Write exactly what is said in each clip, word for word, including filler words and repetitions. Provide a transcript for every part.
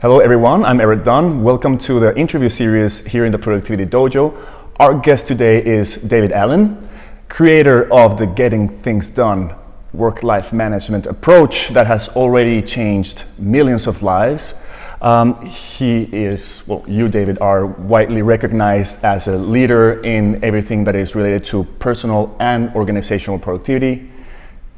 Hello everyone, I'm Eric Dunn. Welcome to the interview series here in the Productivity Dojo. Our guest today is David Allen, creator of the Getting Things Done work-life management approach that has already changed millions of lives. Um, he is, well, you David are widely recognized as a leader in everything that is related to personal and organizational productivity.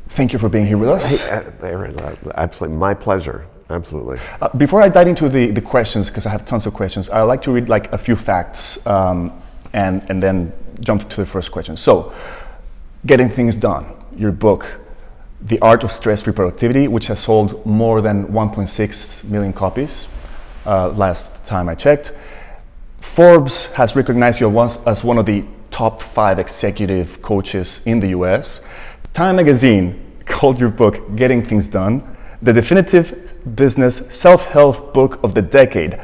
Thank you for being here with us. Hey, Eric, absolutely, my pleasure. Absolutely. Uh, before I dive into the, the questions, because I have tons of questions, I like to read like a few facts um, and, and then jump to the first question. So, Getting Things Done, your book, The Art of Stress-Free Productivity, which has sold more than one point six million copies uh, last time I checked. Forbes has recognized you as one of the top five executive coaches in the U S. Time magazine called your book, Getting Things Done, the definitive business self-help book of the decade,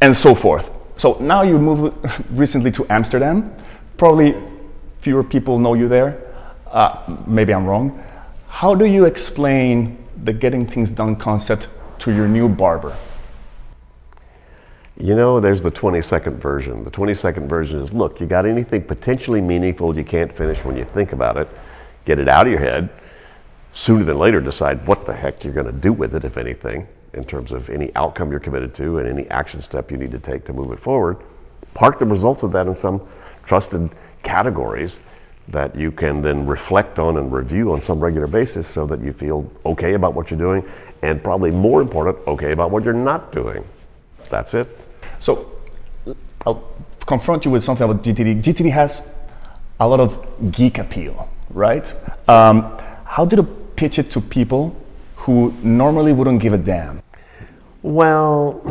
and so forth. So now you moved recently to Amsterdam. Probably fewer people know you there. Uh, maybe I'm wrong. How do you explain the Getting Things Done concept to your new barber? You know, there's the twenty-second version. The twenty-second version is, look, you got anything potentially meaningful you can't finish when you think about it, get it out of your head. Sooner than later, decide what the heck you're going to do with it, if anything, in terms of any outcome you're committed to and any action step you need to take to move it forward. Park the results of that in some trusted categories that you can then reflect on and review on some regular basis so that you feel okay about what you're doing and, probably more important, okay about what you're not doing. That's it. So I'll confront you with something about G T D. G T D has a lot of geek appeal, right? Um, how did it pitch it to people who normally wouldn't give a damn? Well,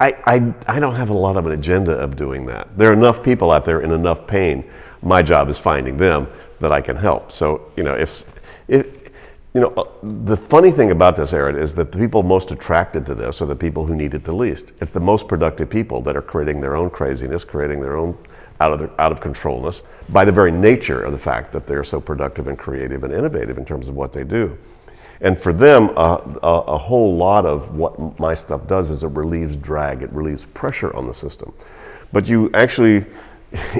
I, I, I don't have a lot of an agenda of doing that. There are enough people out there in enough pain. My job is finding them that I can help. So, you know, if, if you know, the funny thing about this, Aaron, is that the people most attracted to this are the people who need it the least. It's the most productive people that are creating their own craziness, creating their own out of, their, out of controlness by the very nature of the fact that they're so productive and creative and innovative in terms of what they do. And for them, uh, a, a whole lot of what my stuff does is it relieves drag, it relieves pressure on the system. But you actually,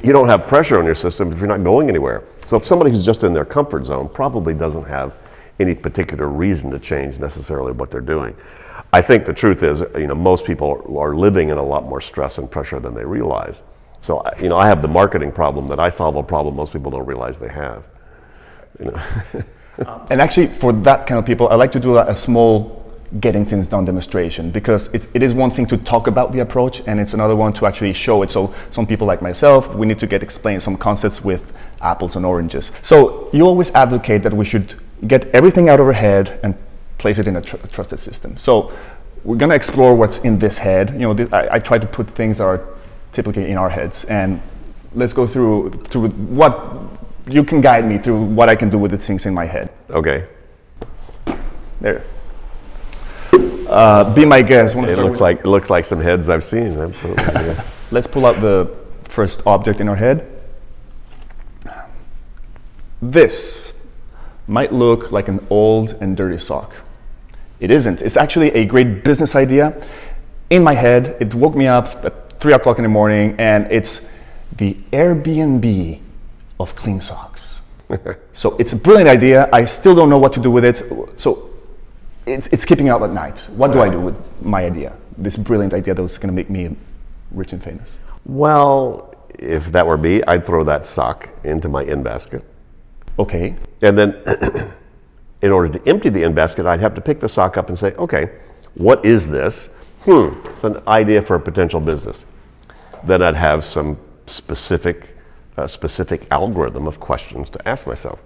you don't have pressure on your system if you're not going anywhere. So if somebody who's just in their comfort zone probably doesn't have any particular reason to change necessarily what they're doing. I think the truth is, you know, most people are living in a lot more stress and pressure than they realize. So, you know, I have the marketing problem that I solve a problem most people don't realize they have. You know. um, and actually, for that kind of people, I like to do a small Getting Things Done demonstration, because it, it is one thing to talk about the approach, and it's another one to actually show it. So some people like myself, we need to get explain some concepts with apples and oranges. So you always advocate that we should get everything out of our head and place it in a, tr a trusted system. So we're going to explore what's in this head. You know, th I, I try to put things that are typically in our heads, and let's go through through what you can guide me through what I can do with the things in my head. Okay. There. Uh, be my guest. It looks like it looks like some heads I've seen. Absolutely. Yes. Let's pull out the first object in our head. This might look like an old and dirty sock. It isn't. It's actually a great business idea. In my head, it woke me up at three o'clock in the morning, and it's the Airbnb of clean socks. So it's a brilliant idea. I still don't know what to do with it. So it's, it's keeping out at night. What do I do with my idea? This brilliant idea that was going to make me rich and famous. Well, if that were me, I'd throw that sock into my end basket. Okay. And then in order to empty the end basket, I'd have to pick the sock up and say, okay, what is this? Hmm, it's an idea for a potential business. Then I'd have some specific, uh, specific algorithm of questions to ask myself.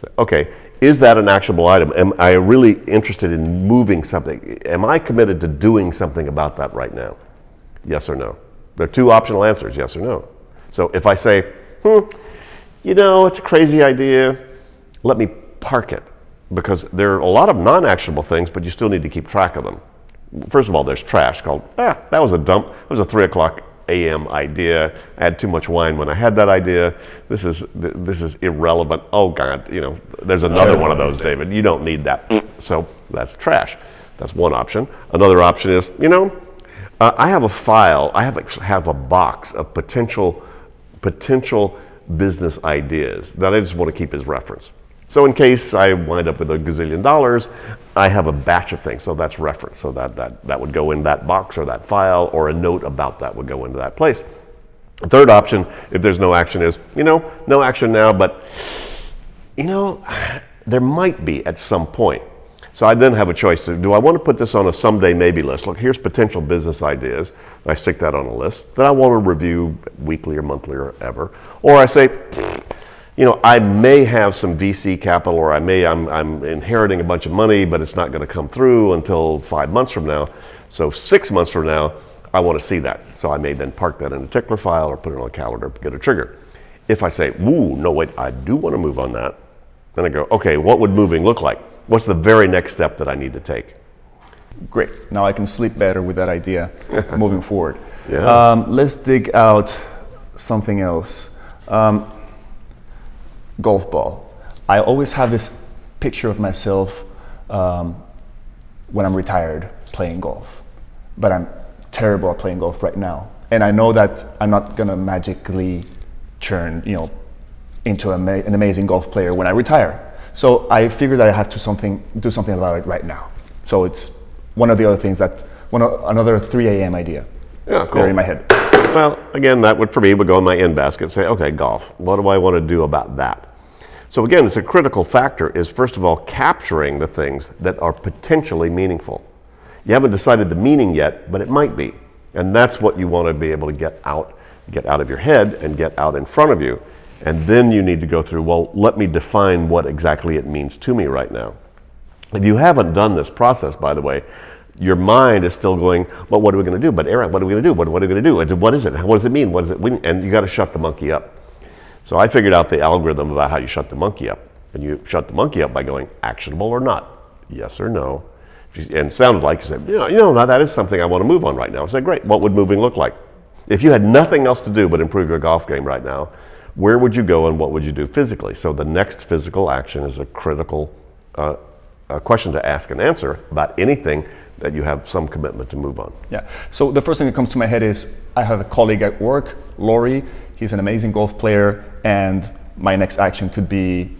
So, okay, is that an actionable item? Am I really interested in moving something? Am I committed to doing something about that right now? Yes or no? There are two optional answers, yes or no. So if I say, hmm, you know, it's a crazy idea, let me park it, because there are a lot of non-actionable things, but you still need to keep track of them. First of all, there's trash called, ah, that was a dump. It was a three o'clock A M idea. I had too much wine when I had that idea. This is, this is irrelevant. Oh, God, you know, there's another one of those, David. You don't need that. So that's trash. That's one option. Another option is, you know, uh, I have a file, I have a, have a box of potential, potential business ideas that I just want to keep as reference. So in case I wind up with a gazillion dollars, I have a batch of things. So that's reference. So that, that, that would go in that box or that file, or a note about that would go into that place. The third option, if there's no action, is, you know, no action now, but, you know, there might be at some point. So I then have a choice to, do I want to put this on a someday maybe list? Look, here's potential business ideas. I stick that on a list that I want to review weekly or monthly or ever. Or I say, you know, I may have some V C capital, or I may, I'm, I'm inheriting a bunch of money, but it's not going to come through until five months from now. So six months from now, I want to see that. So I may then park that in a tickler file or put it on a calendar, get a trigger. If I say, ooh, no, wait, I do want to move on that, then I go, okay, what would moving look like? What's the very next step that I need to take? Great. Now I can sleep better with that idea moving forward. Yeah. Um, let's dig out something else. Um, golf ball. I always have this picture of myself um, when I'm retired playing golf, but I'm terrible at playing golf right now. And I know that I'm not going to magically turn, you know, into a, an amazing golf player when I retire. So I figured that I have to something, do something about it right now. So it's one of the other things that, one of, another three A M idea. Yeah, cool. There in my head. Well, again, that would, for me, would go in my end basket and say, okay, golf, what do I want to do about that? So again, it's a critical factor is, first of all, capturing the things that are potentially meaningful. You haven't decided the meaning yet, but it might be. And that's what you want to be able to get out, get out of your head and get out in front of you. And then you need to go through, well, let me define what exactly it means to me right now. If you haven't done this process, by the way, your mind is still going, well, what are we going to do? But Aaron, what are we going to do? What, what are we going to do? What is it? What does it mean? What is it? And you got to shut the monkey up. So I figured out the algorithm about how you shut the monkey up. And you shut the monkey up by going, actionable or not? Yes or no? And it sounded like you said, you know, you know, now that is something I want to move on right now. I said, great. What would moving look like? If you had nothing else to do but improve your golf game right now, where would you go and what would you do physically? So the next physical action is a critical uh, a question to ask and answer about anything that you have some commitment to move on. Yeah, so the first thing that comes to my head is I have a colleague at work, Laurie. He's an amazing golf player, and my next action could be, you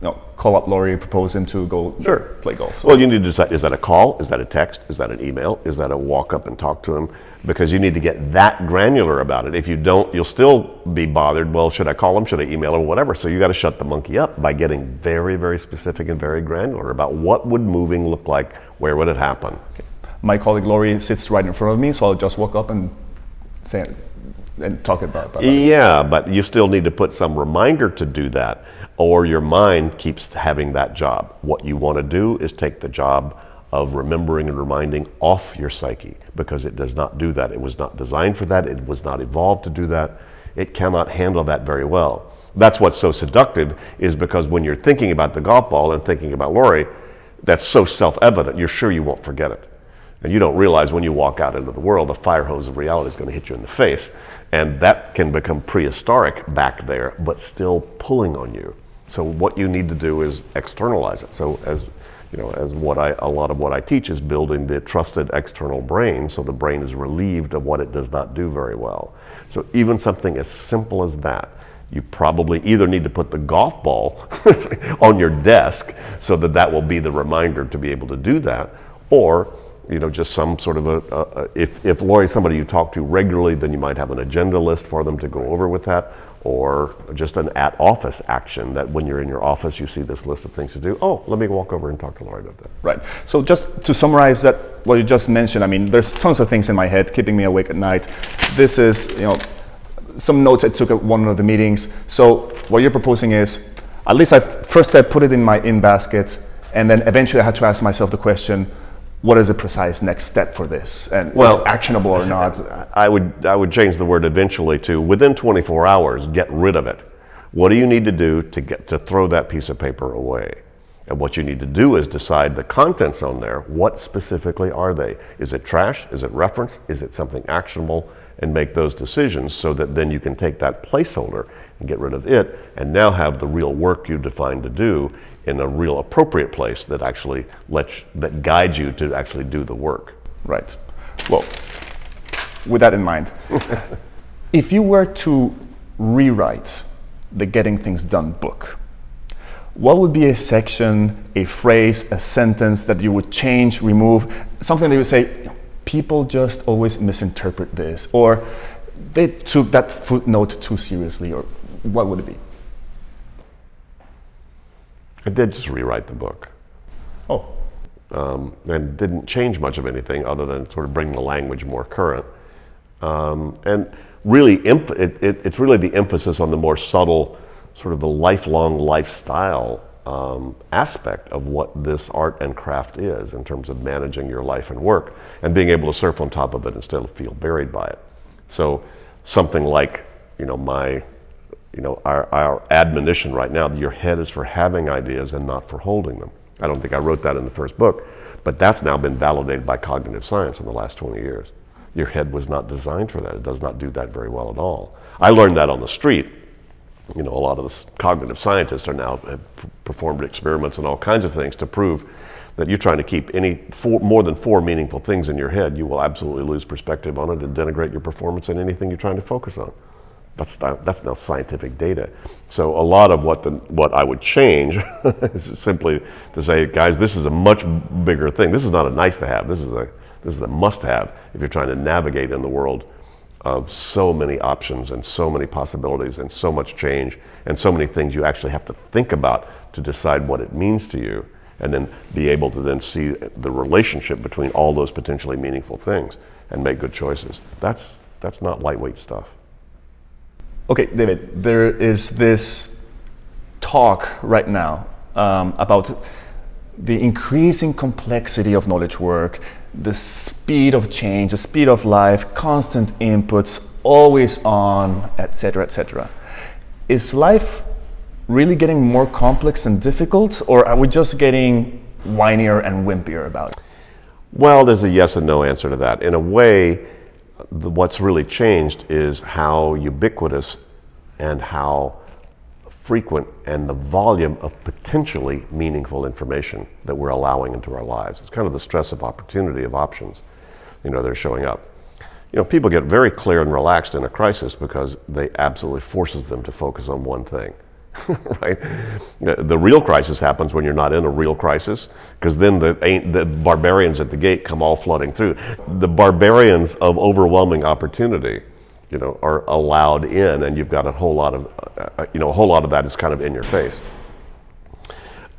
know, call up Laurie, propose him to go sure. play golf. So. Well, you need to decide, is that a call? Is that a text? Is that an email? Is that a walk up and talk to him? Because you need to get that granular about it. If you don't, you'll still be bothered. Well, should I call him? Should I email him? Whatever. So you got to shut the monkey up by getting very, very specific and very granular about what would moving look like? Where would it happen? Okay. My colleague Laurie sits right in front of me, so I'll just walk up and say and talk about that. Yeah, but you still need to put some reminder to do that, or your mind keeps having that job. What you want to do is take the job of remembering and reminding off your psyche, because it does not do that. It was not designed for that. It was not evolved to do that. It cannot handle that very well. That's what's so seductive, is because when you're thinking about the golf ball and thinking about Laurie, that's so self-evident, you're sure you won't forget it. And you don't realize when you walk out into the world, the fire hose of reality is going to hit you in the face. And that can become prehistoric back there, but still pulling on you. So what you need to do is externalize it. So as you know, as what I, a lot of what I teach is building the trusted external brain, so the brain is relieved of what it does not do very well. So even something as simple as that, you probably either need to put the golf ball on your desk so that that will be the reminder to be able to do that, or you know, just some sort of a, a, a if, if Laurie's somebody you talk to regularly, then you might have an agenda list for them to go over with that, or just an at-office action that when you're in your office, you see this list of things to do. Oh, let me walk over and talk to Laurie about that. Right. So just to summarize that, what you just mentioned, I mean, there's tons of things in my head keeping me awake at night. This is, you know, some notes I took at one of the meetings. So what you're proposing is, at least I first I put it in my in basket, and then eventually I had to ask myself the question, what is the precise next step for this? And well, is it actionable or not? I would, I would change the word eventually to within twenty-four hours, get rid of it. What do you need to do to get to throw that piece of paper away? And what you need to do is decide the contents on there. What specifically are they? Is it trash? Is it reference? Is it something actionable? And make those decisions so that then you can take that placeholder and get rid of it, and now have the real work you defined to do in a real appropriate place that actually lets, that guides you to actually do the work. Right. Well, with that in mind, if you were to rewrite the Getting Things Done book, what would be a section, a phrase, a sentence that you would change, remove, something that you would say, people just always misinterpret this, or they took that footnote too seriously, or what would it be? I did just rewrite the book. Oh. Um, and didn't change much of anything other than sort of bring the language more current. Um, and really, it, it, it's really the emphasis on the more subtle, sort of the lifelong lifestyle um, aspect of what this art and craft is in terms of managing your life and work and being able to surf on top of it instead of feel buried by it. So something like, you know, my, you know, our, our admonition right now, your head is for having ideas and not for holding them. I don't think I wrote that in the first book, but that's now been validated by cognitive science in the last twenty years. Your head was not designed for that. It does not do that very well at all. I learned that on the street. You know, a lot of the cognitive scientists are now have performed experiments and all kinds of things to prove that you're trying to keep any four, more than four meaningful things in your head, you will absolutely lose perspective on it and denigrate your performance in anything you're trying to focus on. That's not, that's now scientific data. So a lot of what the what I would change is simply to say, guys, this is a much bigger thing. This is not a nice to have. This is a this is a must have if you're trying to navigate in the world of so many options and so many possibilities and so much change and so many things you actually have to think about to decide what it means to you, and then be able to then see the relationship between all those potentially meaningful things and make good choices. That's, that's not lightweight stuff. Okay, David, there is this talk right now um, about the increasing complexity of knowledge work, the speed of change, the speed of life, constant inputs, always on, et cetera, et cetera. Is life really getting more complex and difficult, or are we just getting whinier and wimpier about it? Well, there's a yes and no answer to that. In a way, the, what's really changed is how ubiquitous and how frequent and the volume of potentially meaningful information that we're allowing into our lives. It's kind of the stress of opportunity, of options, you know, they're showing up. You know, people get very clear and relaxed in a crisis because they absolutely forces them to focus on one thing. Right? The real crisis happens when you're not in a real crisis, because then the, ain't the barbarians at the gate come all flooding through. The barbarians of overwhelming opportunity, you know, are allowed in, and you've got a whole lot of, uh, you know, a whole lot of that is kind of in your face.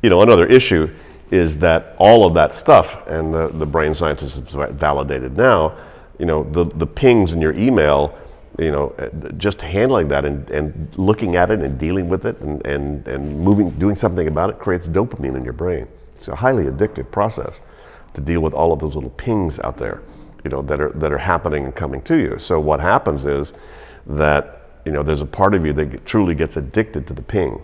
You know, another issue is that all of that stuff, and the, the brain scientists have validated now, you know, the, the pings in your email, you know, just handling that and, and looking at it and dealing with it and, and, and moving, doing something about it creates dopamine in your brain. It's a highly addictive process to deal with all of those little pings out there, you know, that are, that are happening and coming to you. So what happens is that, you know, there's a part of you that truly gets addicted to the ping.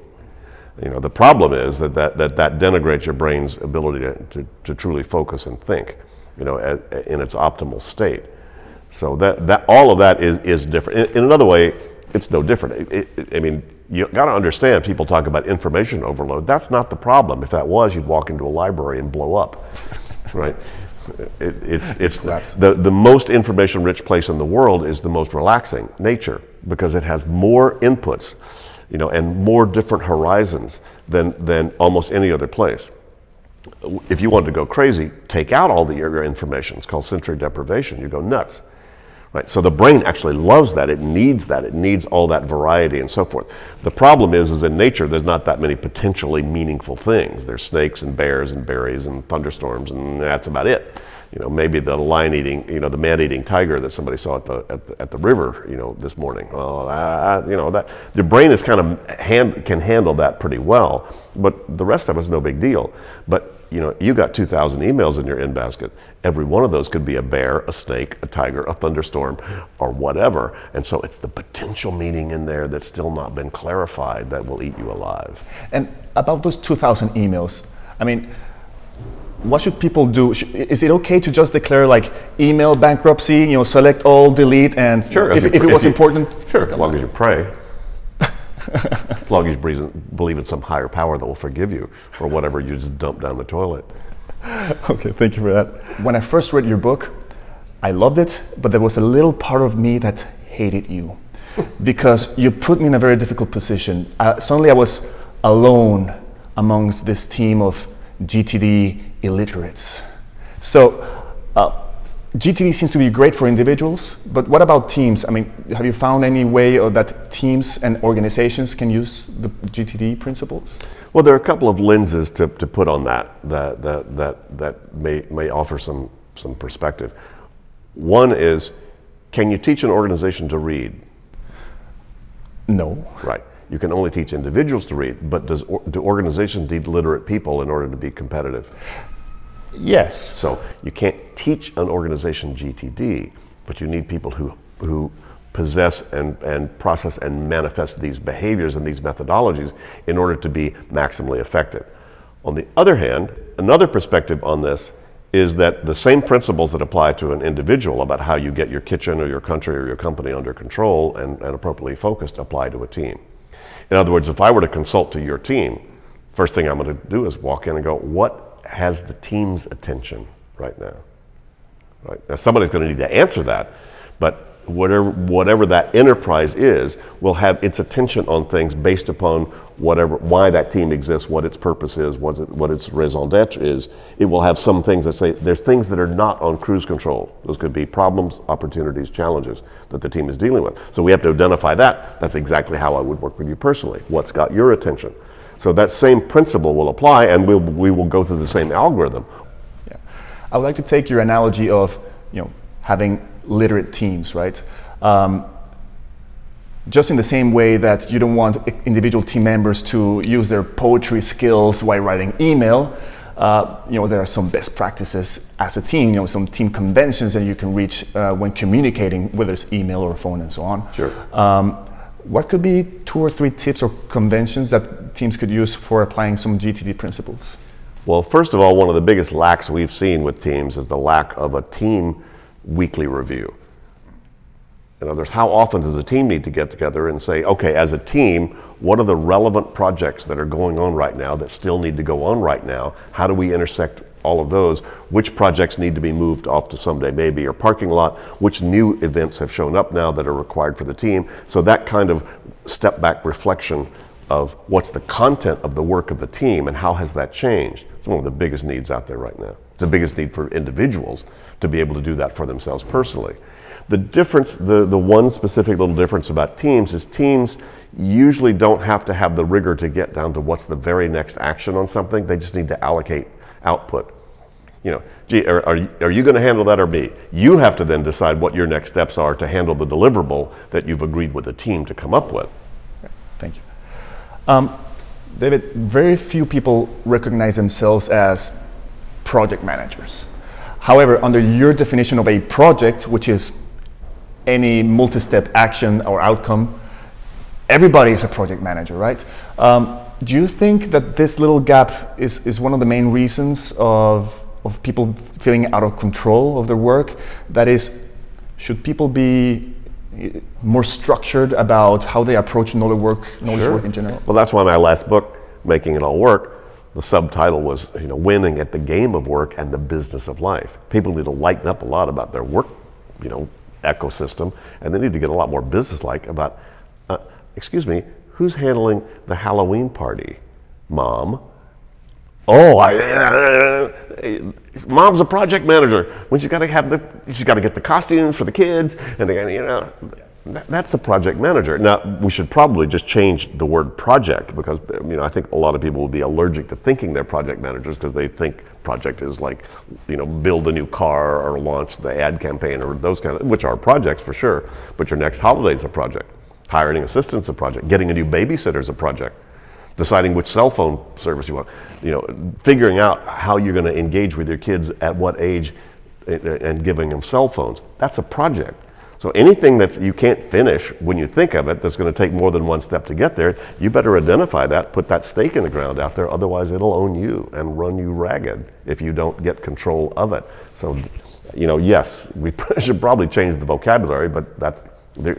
You know, the problem is that that, that, that denigrates your brain's ability to, to, to truly focus and think, you know, at, in its optimal state. So that, that all of that is, is different. In, in another way, it's no different. It, it, I mean, you got to understand, people talk about information overload. That's not the problem. If that was, you'd walk into a library and blow up, right? It, it's it's the, the most information-rich place in the world is the most relaxing, nature, because it has more inputs, you know, and more different horizons than, than almost any other place. If you wanted to go crazy, take out all the your information. It's called sensory deprivation. You go nuts. Right, so the brain actually loves that. It needs that. It needs all that variety and so forth. The problem is, is in nature, there's not that many potentially meaningful things. There's snakes and bears and berries and thunderstorms, and that's about it. You know, maybe the lion-eating, you know, the man-eating tiger that somebody saw at the, at the at the river, you know, this morning. Well, I, I, you know, that the brain is kind of hand, can handle that pretty well, but the rest of it's no big deal. But you know, you got two thousand emails in your in-basket. Every one of those could be a bear, a snake, a tiger, a thunderstorm, or whatever. And so it's the potential meaning in there that's still not been clarified that will eat you alive. And about those two thousand emails, I mean, what should people do? Is it okay to just declare like email bankruptcy, you know, select all, delete, and sure, if, if, if it was if you, important? Sure, as long as you pray. As long as you believe in some higher power that will forgive you for whatever you just dumped down the toilet. Okay, thank you for that. When I first read your book, I loved it, but there was a little part of me that hated you because you put me in a very difficult position. Uh, suddenly I was alone amongst this team of G T D illiterates. So uh, G T D seems to be great for individuals, but what about teams? I mean, have you found any way or that teams and organizations can use the G T D principles? Well, there are a couple of lenses to, to put on that that, that, that, that may, may offer some, some perspective. One is, can you teach an organization to read? No. Right. You can only teach individuals to read, but does, do organizations need literate people in order to be competitive? Yes. So you can't teach an organization G T D, but you need people who, who possess and, and process and manifest these behaviors and these methodologies in order to be maximally effective. On the other hand, another perspective on this is that the same principles that apply to an individual about how you get your kitchen or your country or your company under control and, and appropriately focused apply to a team. In other words, if I were to consult to your team, first thing I'm going to do is walk in and go, what has the team's attention right now? Right? Now, somebody's going to need to answer that, but whatever, whatever that enterprise is will have its attention on things based upon whatever, why that team exists, what its purpose is, what, it, what its raison d'etre is. It will have some things that say, there's things that are not on cruise control. Those could be problems, opportunities, challenges that the team is dealing with. So we have to identify that. That's exactly how I would work with you personally. What's got your attention? So that same principle will apply and we'll, we will go through the same algorithm. Yeah. I would like to take your analogy of, you know, having literate teams, right? Um, just in the same way that you don't want individual team members to use their poetry skills while writing email, uh, you know, there are some best practices as a team, you know, some team conventions that you can reach uh, when communicating, whether it's email or phone and so on. Sure. Um, what could be two or three tips or conventions that teams could use for applying some G T D principles? Well, first of all, one of the biggest lacks we've seen with teams is the lack of a team weekly review. In other words, how often does a team need to get together and say, okay, as a team, what are the relevant projects that are going on right now that still need to go on right now? How do we intersect all of those? Which projects need to be moved off to someday, maybe your parking lot? Which new events have shown up now that are required for the team? So that kind of step back reflection of what's the content of the work of the team and how has that changed? It's one of the biggest needs out there right now. It's the biggest need for individuals to be able to do that for themselves personally. The difference, the, the one specific little difference about teams is teams usually don't have to have the rigor to get down to what's the very next action on something. They just need to allocate output. You know, gee, are, are, are you going to handle that or me? You have to then decide what your next steps are to handle the deliverable that you've agreed with the team to come up with. Thank you. Um, David, very few people recognize themselves as project managers. However, under your definition of a project, which is any multi-step action or outcome, everybody is a project manager, right? Um, do you think that this little gap is, is one of the main reasons of, of people feeling out of control of their work? That is, should people be more structured about how they approach knowledge work, knowledge work in general? Well, that's why my last book, Making It All Work, the subtitle was, you know, winning at the game of work and the business of life. People need to lighten up a lot about their work, you know, ecosystem, and they need to get a lot more business-like about, uh, excuse me, who's handling the Halloween party? Mom. Oh, I, uh, uh, mom's a project manager. When she's got to have the, she's got to get the costume for the kids, and the, you know, that, that's the project manager. Now, we should probably just change the word project because, you know, I think a lot of people will be allergic to thinking they're project managers because they think project is like, you know, build a new car or launch the ad campaign or those kind of, which are projects for sure. But your next holiday is a project. Hiring an assistant's a project. Getting a new babysitter is a project. Deciding which cell phone service you want, you know, figuring out how you're going to engage with your kids at what age and giving them cell phones. That's a project. So anything that you can't finish when you think of it, that's going to take more than one step to get there, you better identify that, put that stake in the ground out there, otherwise it'll own you and run you ragged if you don't get control of it. So, you know, yes, we should probably change the vocabulary, but that's There,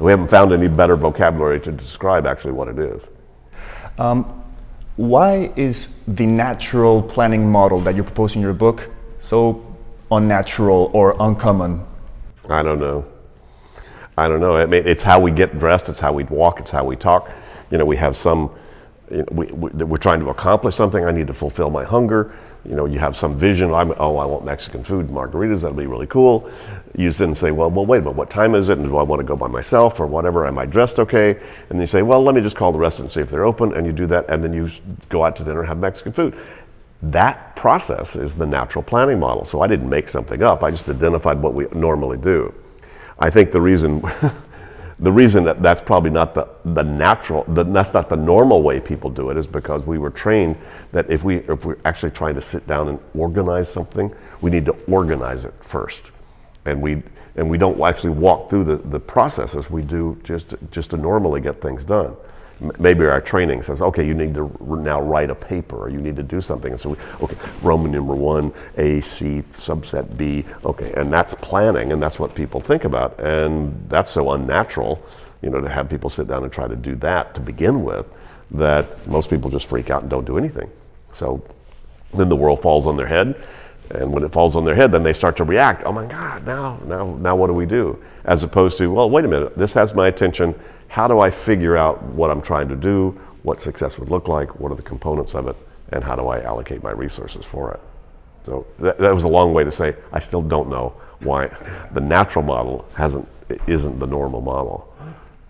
we haven't found any better vocabulary to describe actually what it is. Um, why is the natural planning model that you propose in your book so unnatural or uncommon? I don't know. I don't know. I mean, it's how we get dressed, it's how we walk, it's how we talk. You know, we have some, you know, we, we, we're trying to accomplish something. I need to fulfill my hunger. You know, you have some vision. I'm, oh, I want Mexican food, margaritas, that'll be really cool. You then say, well, well, wait a minute, what time is it? And do I want to go by myself or whatever? Am I dressed okay? And then you say, well, let me just call the restaurant and see if they're open. And you do that, and then you go out to dinner and have Mexican food. That process is the natural planning model. So I didn't make something up. I just identified what we normally do. I think the reason, the reason that that's probably not the, the natural, the, that's not the normal way people do it is because we were trained that if, we, if we're actually trying to sit down and organize something, we need to organize it first. And we, and we don't actually walk through the, the processes we do just, just to normally get things done. Maybe our training says, okay, you need to now write a paper, or you need to do something. And so, we, okay, Roman number one, A, C, subset B, okay, and that's planning, and that's what people think about. And that's so unnatural, you know, to have people sit down and try to do that to begin with, that most people just freak out and don't do anything. So then the world falls on their head, and when it falls on their head, then they start to react. Oh my God, now, now, now what do we do? As opposed to, well, wait a minute, this has my attention. How do I figure out what I'm trying to do, what success would look like, what are the components of it, and how do I allocate my resources for it? So that, that was a long way to say, I still don't know why the natural model hasn't, isn't the normal model.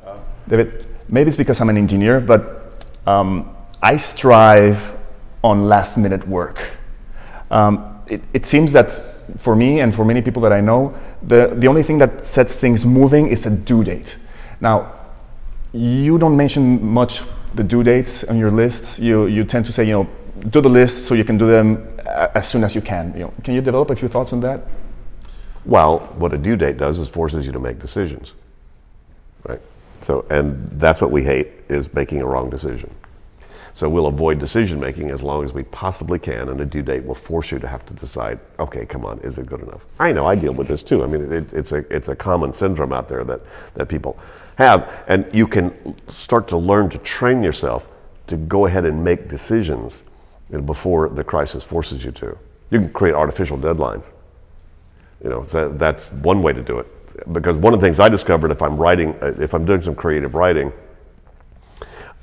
Uh, David, maybe it's because I'm an engineer, but um, I strive on last minute work. Um, it, it seems that for me and for many people that I know, the, the only thing that sets things moving is a due date. Now, you don't mention much the due dates on your lists. You, you tend to say, you know, do the list so you can do them as soon as you can. You know, can you develop a few thoughts on that? Well, what a due date does is forces you to make decisions, right? So, and that's what we hate, is making a wrong decision. So we'll avoid decision making as long as we possibly can, and a due date will force you to have to decide, okay, come on, is it good enough? I know, I deal with this too. I mean, it, it's, a, it's a common syndrome out there that, that people have, and you can start to learn to train yourself to go ahead and make decisions before the crisis forces you to. You can create artificial deadlines. You know, so that's one way to do it. Because one of the things I discovered, if I'm writing, if I'm doing some creative writing,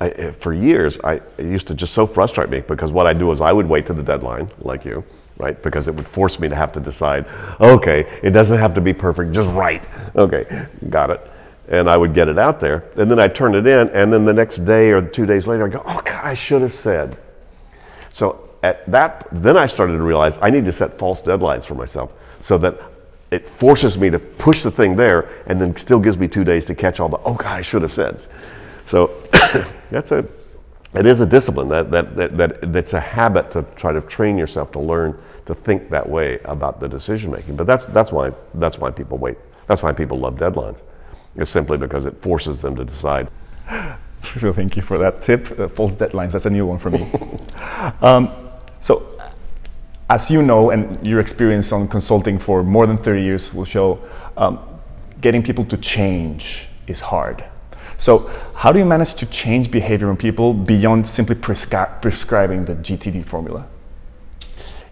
I, for years, I, it used to just so frustrate me, because what I do is I would wait to the deadline, like you, right? Because it would force me to have to decide, okay, it doesn't have to be perfect, just write. Okay, got it. And I would get it out there, and then I'd turn it in, and then the next day or two days later, I'd go, oh, God, I should have said. So at that, then I started to realize I need to set false deadlines for myself so that it forces me to push the thing there and then still gives me two days to catch all the, oh, God, I should have said. So that's a, it is a discipline. That, that, that, that, that's a habit to try to train yourself to learn to think that way about the decision-making. But that's, that's, why, that's why people wait. That's why people love deadlines. It's simply because it forces them to decide. Sure, thank you for that tip. Uh, false deadlines, that's a new one for me. um, so, as you know, and your experience on consulting for more than thirty years will show, um, getting people to change is hard. So, how do you manage to change behavior in people beyond simply prescri prescribing the G T D formula?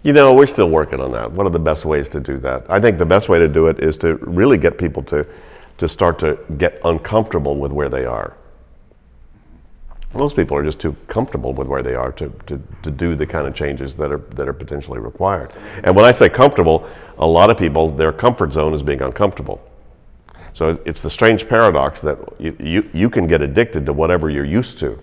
You know, we're still working on that. One of the best ways to do that, I think the best way to do it, is to really get people to to start to get uncomfortable with where they are. Most people are just too comfortable with where they are to, to, to do the kind of changes that are, that are potentially required. And when I say comfortable, a lot of people, their comfort zone is being uncomfortable. So it's the strange paradox that you, you, you can get addicted to whatever you're used to.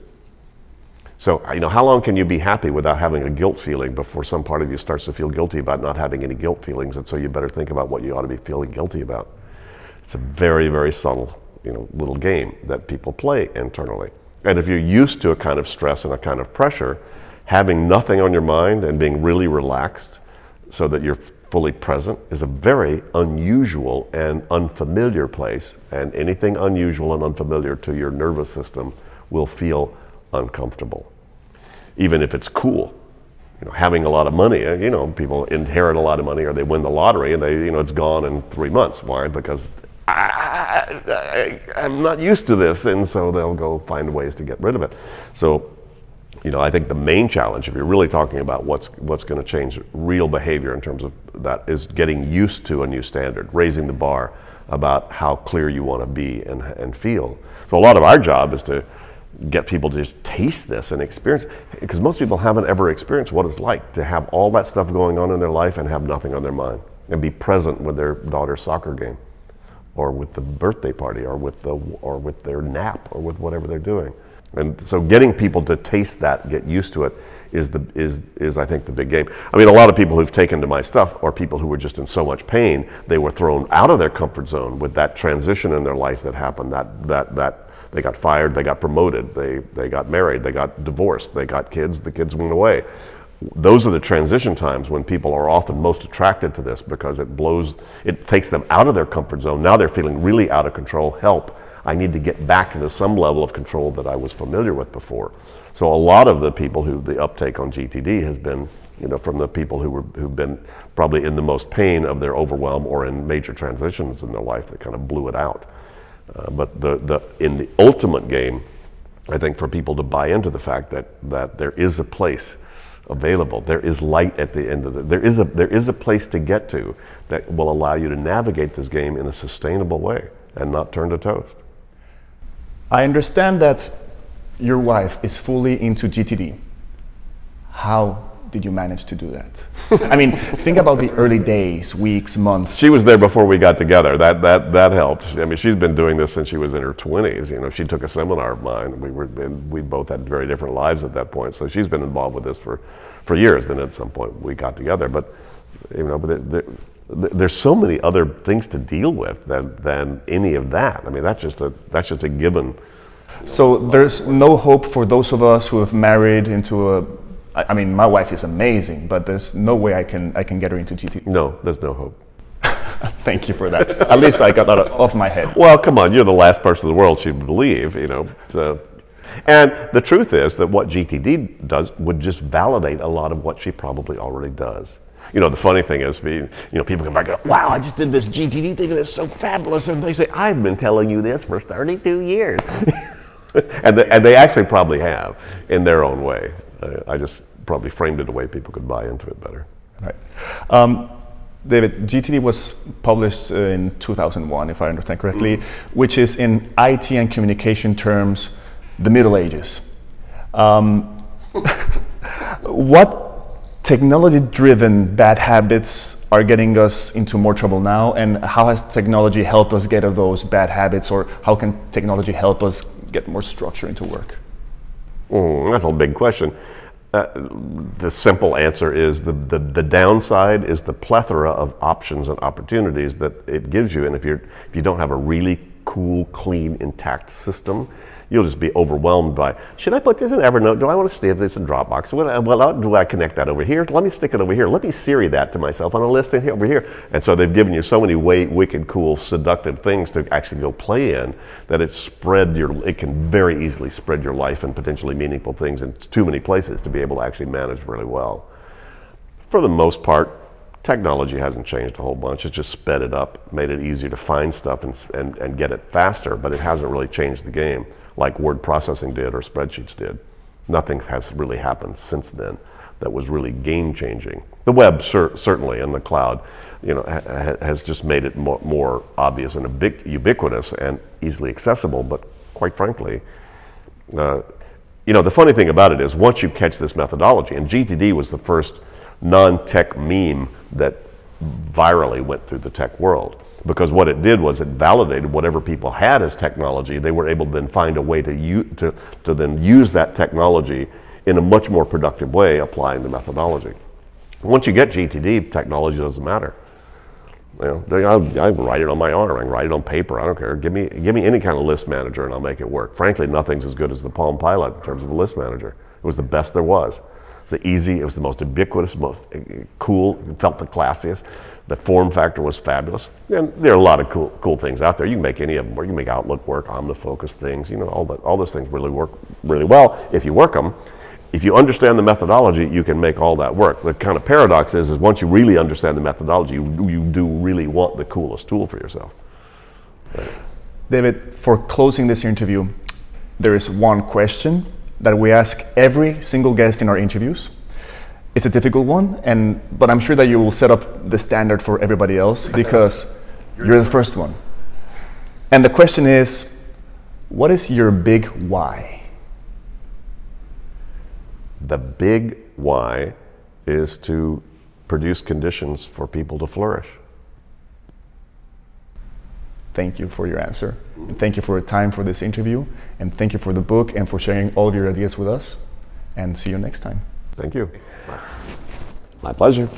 So, you know, how long can you be happy without having a guilt feeling before some part of you starts to feel guilty about not having any guilt feelings, and so you better think about what you ought to be feeling guilty about. It's a very, very subtle, you know, little game that people play internally. And if you're used to a kind of stress and a kind of pressure, having nothing on your mind and being really relaxed so that you're fully present is a very unusual and unfamiliar place. And anything unusual and unfamiliar to your nervous system will feel uncomfortable, even if it's cool. You know, having a lot of money, you know, people inherit a lot of money, or they win the lottery and they, you know, it's gone in three months. Why? Because ah, I, I, I'm not used to this, and so they'll go find ways to get rid of it. So, you know, I think the main challenge, if you're really talking about what's what's going to change real behavior in terms of that, is getting used to a new standard, raising the bar about how clear you want to be and and feel. So a lot of our job is to get people to just taste this and experience, because most people haven't ever experienced what it's like to have all that stuff going on in their life and have nothing on their mind, and be present with their daughter's soccer game, or with the birthday party, or with the or with their nap, or with whatever they're doing. And so getting people to taste that, get used to it, is the is is I think the big game. I mean, a lot of people who've taken to my stuff are people who were just in so much pain they were thrown out of their comfort zone with that transition in their life that happened. That that that they got fired, they got promoted, they they got married, they got divorced, they got kids, the kids went away. Those are the transition times when people are often most attracted to this, because it blows, it takes them out of their comfort zone. Now they're feeling really out of control. Help, I need to get back into some level of control that I was familiar with before. So a lot of the people who, the uptake on G T D has been, you know, from the people who were, who've been probably in the most pain of their overwhelm, or in major transitions in their life that kind of blew it out. Uh, but the, the, in the ultimate game, I think, for people to buy into the fact that, that there is a place available, there is light at the end of the, there is a there is a place to get to that will allow you to navigate this game in a sustainable way and not turn to toast. I understand that your wife is fully into G T D. How did you manage to do that? I mean, think about the early days, weeks, months. She was there before we got together. That that that helped. I mean, she's been doing this since she was in her twenties. You know, she took a seminar of mine. We were and we both had very different lives at that point. So she's been involved with this for, for years. And at some point we got together. But you know, but there, there, there's so many other things to deal with than than any of that. I mean, that's just a that's just a given. So there's no hope for those of us who have married into a. I mean, my wife is amazing, but there's no way I can I can get her into G T D. No, there's no hope. Thank you for that. At least I got that off my head. Well, come on, you're the last person in the world she'd believe, you know. So, and the truth is that what G T D does would just validate a lot of what she probably already does. You know, the funny thing is, you know, people come back and go, wow, I just did this G T D thing and it's so fabulous. And they say, I've been telling you this for thirty-two years. and, the, and they actually probably have in their own way. I just probably framed it a way people could buy into it better. Right. Um, David, G T D was published uh, in two thousand one, if I understand correctly, mm-hmm. which is, in I T and communication terms, the Middle Ages. Um, what technology-driven bad habits are getting us into more trouble now, and how has technology helped us get out of those bad habits, or how can technology help us get more structure into work? Mm, that's a big question. Uh, the simple answer is the, the the downside is the plethora of options and opportunities that it gives you, and if you're if you don't have a really cool, clean, intact system, you'll just be overwhelmed by, should I put this in Evernote? Do I want to save this in Dropbox? Well, do I connect that over here? Let me stick it over here. Let me Siri that to myself on a list in here, over here. And so they've given you so many way, wicked, cool, seductive things to actually go play in that it's spread your, it can very easily spread your life and potentially meaningful things in too many places to be able to actually manage really well. For the most part, technology hasn't changed a whole bunch. It's just sped it up, made it easier to find stuff and, and, and get it faster, but it hasn't really changed the game like word processing did or spreadsheets did. Nothing has really happened since then that was really game-changing. The web cer certainly, and the cloud, you know, ha has just made it more, more obvious and ubiqu ubiquitous and easily accessible, but quite frankly, uh, you know, the funny thing about it is once you catch this methodology, and G T D was the first non-tech meme that virally went through the tech world. Because what it did was it validated whatever people had as technology. They were able to then find a way to, u to, to then use that technology in a much more productive way, applying the methodology. Once you get G T D, technology doesn't matter. You know, I, I write it on my arm, I can write it on paper, I don't care. Give me, give me any kind of list manager and I'll make it work. Frankly, nothing's as good as the Palm Pilot in terms of the list manager. It was the best there was. It was easy, it was the most ubiquitous, most cool, it felt the classiest. The form factor was fabulous. And there are a lot of cool cool things out there. You can make any of them work. You can make Outlook work, Omnifocus things, you know, all, the, all those things really work really well if you work them. If you understand the methodology, you can make all that work. The kind of paradox is, is once you really understand the methodology, you, you do really want the coolest tool for yourself. Right. David, for closing this interview, there is one question that we ask every single guest in our interviews. It's a difficult one, and but I'm sure that you will set up the standard for everybody else because you're the first one. And the question is, what is your big why? The big why is to produce conditions for people to flourish. Thank you for your answer. Thank you for your time for this interview. And thank you for the book and for sharing all of your ideas with us. And see you next time. Thank you. My pleasure.